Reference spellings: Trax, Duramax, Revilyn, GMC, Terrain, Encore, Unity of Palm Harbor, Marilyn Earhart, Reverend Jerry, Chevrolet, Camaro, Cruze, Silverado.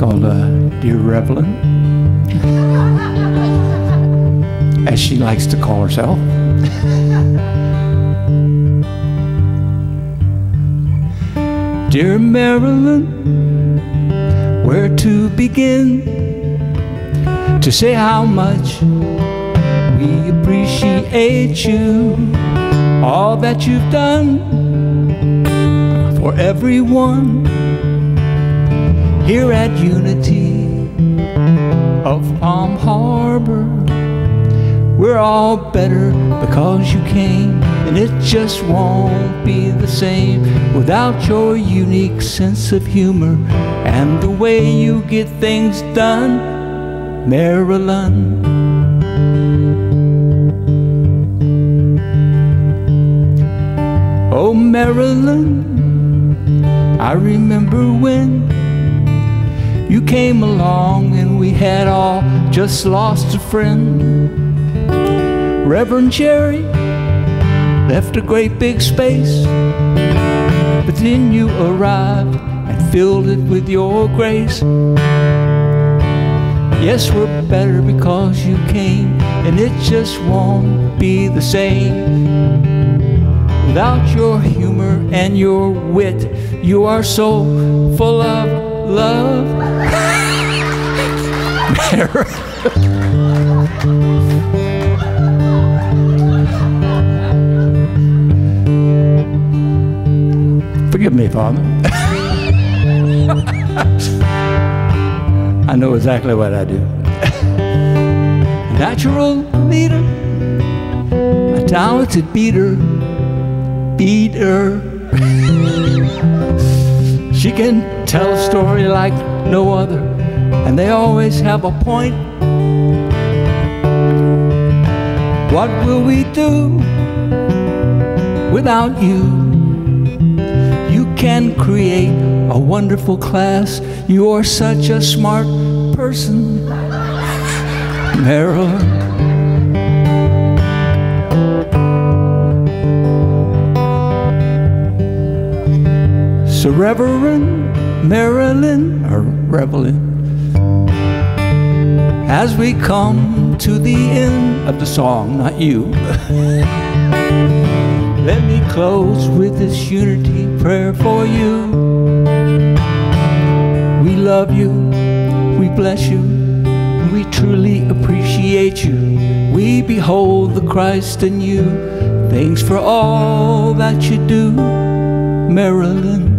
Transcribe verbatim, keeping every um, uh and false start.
called uh, Dear Revilyn, as she likes to call herself. Dear Marilyn, where to begin to say how much we appreciate you, all that you've done for everyone here at Unity of Palm Harbor. We're all better because you came, and it just won't be the same without your unique sense of humor and the way you get things done, Marilyn. Oh, Marilyn, I remember when you came along and we had all just lost a friend. Reverend Jerry left a great big space, but then you arrived and filled it with your grace. Yes, we're better because you came, and it just won't be the same without your humor and your wit. You are so full of love, forgive me, Father. I know exactly what I do. Natural leader, a talented beater, Eater. She can tell a story like no other, and they always have a point. What will we do without you? You can create a wonderful class. You are such a smart person, Marilyn. So Reverend Marilyn, or Revilyn, as we come to the end of the song, not you, let me close with this unity prayer for you. We love you, we bless you, we truly appreciate you. We behold the Christ in you. Thanks for all that you do, Marilyn.